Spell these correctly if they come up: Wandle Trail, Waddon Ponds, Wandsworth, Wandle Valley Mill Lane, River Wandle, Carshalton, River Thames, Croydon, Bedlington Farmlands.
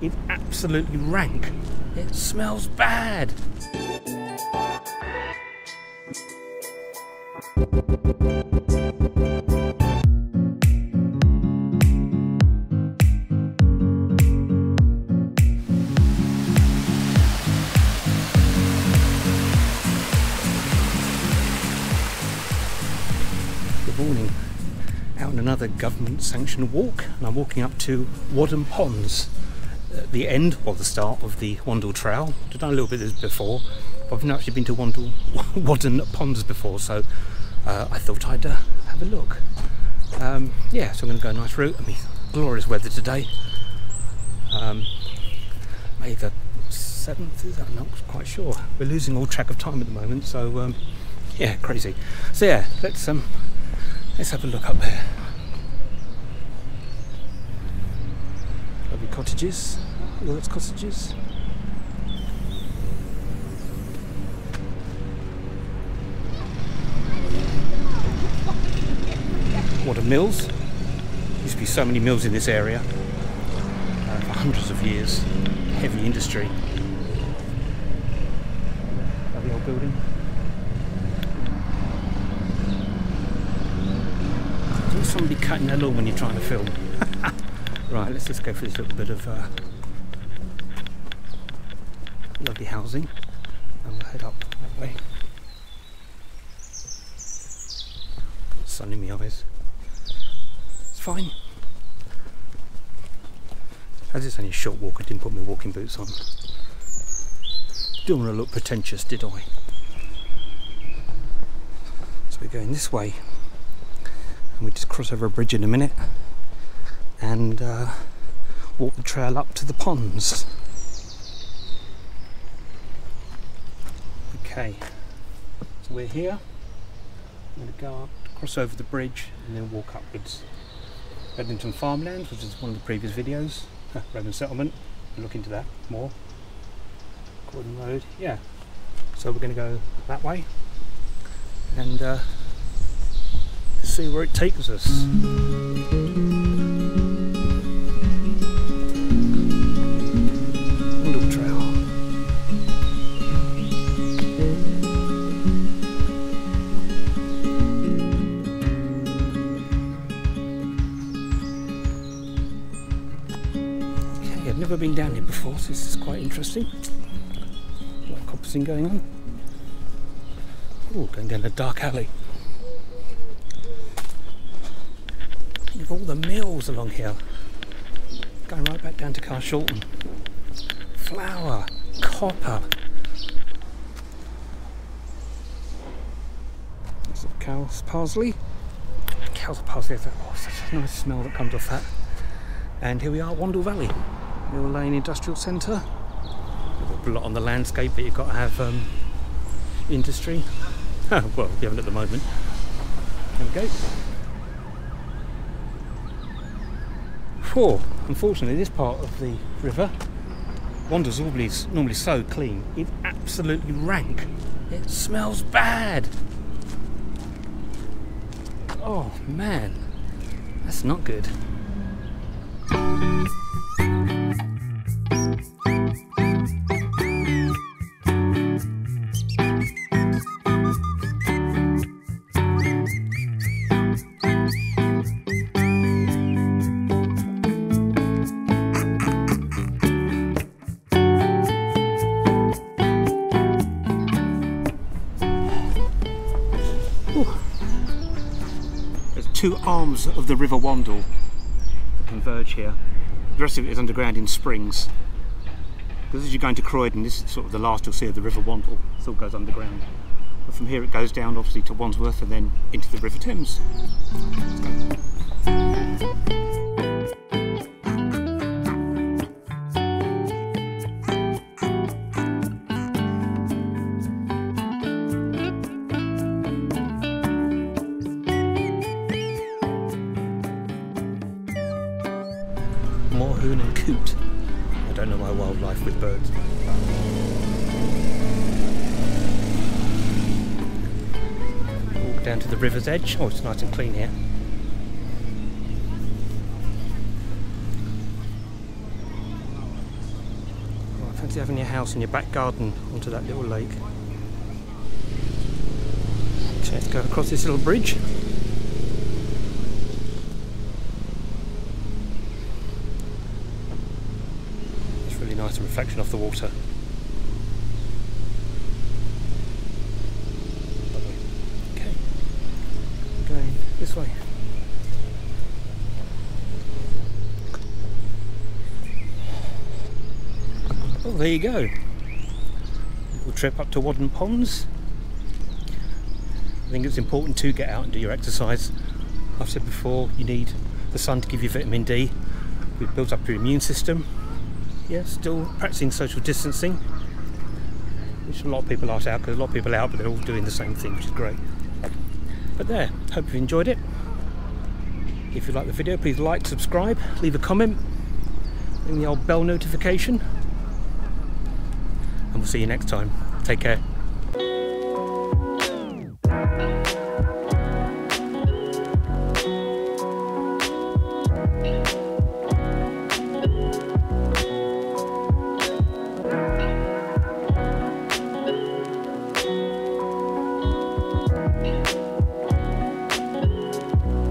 It's absolutely rank. It smells bad. Another government-sanctioned walk, and I'm walking up to Waddon Ponds at the end or the start of the Wandle Trail. I've done a little bit of this before, but I've not actually been to Waddon Ponds before, so I thought I'd have a look. Yeah, so I'm going to go a nice route. I mean, glorious weather today. May the 7th is, I'm not quite sure. We're losing all track of time at the moment, so yeah, crazy. So yeah, let's have a look up there. Cottages, all those cottages. What are mills? Used to be so many mills in this area for hundreds of years. Heavy industry. Lovely old building. There's always somebody cutting their lawn when you're trying to film. Right, let's just go for this little bit of lovely housing, and we'll head up that way. Sun in my eyes. It's fine. As it's only a short walk, I didn't put my walking boots on. Didn't want to look pretentious, did I? So we're going this way, and we just cross over a bridge in a minute. And walk the trail up to the ponds. Okay, so we're here. I'm going to go up, cross over the bridge, and then walk upwards. Bedlington Farmlands, which is one of the previous videos. Roman settlement. We'll look into that more. Croydon Road. Yeah. So we're going to go that way, and see where it takes us. I've never been down here before, so this is quite interesting. A lot of coppicing going on. Oh, going down a dark alley. Think of all the mills along here. Going right back down to Carshalton. Flour, copper. That's cow's parsley. Cow's parsley, oh, such a nice smell that comes off that. And here we are, Wandle Valley Mill Lane Industrial Centre. There's a blot on the landscape, but you've got to have industry. Well, you haven't at the moment. There we go. Whew. Unfortunately, this part of the river, Wandle's normally so clean, it's absolutely rank. It smells bad. Oh man, that's not good. Two arms of the River Wandle that converge here. The rest of it is underground in springs. Because as you go into Croydon, this is sort of the last you'll see of the River Wandle. It all goes underground. But from here it goes down obviously to Wandsworth and then into the River Thames. Let's go. I don't know my wildlife with birds. Walk down to the river's edge. Oh, it's nice and clean here. Fancy having your house and your back garden onto that little lake. So let's go across this little bridge. It's really nice, a reflection off the water. Okay, we're going this way. Well, there you go. Little trip up to Waddon Ponds. I think it's important to get out and do your exercise. I've said before, you need the sun to give you vitamin D. We've built up your immune system. Yeah, still practicing social distancing, which a lot of people aren't out, because a lot of people are out, but they're all doing the same thing, which is great. But there, hope you've enjoyed it. If you like the video, please like, subscribe, leave a comment, ring the old bell notification. We'll see you next time. Take care.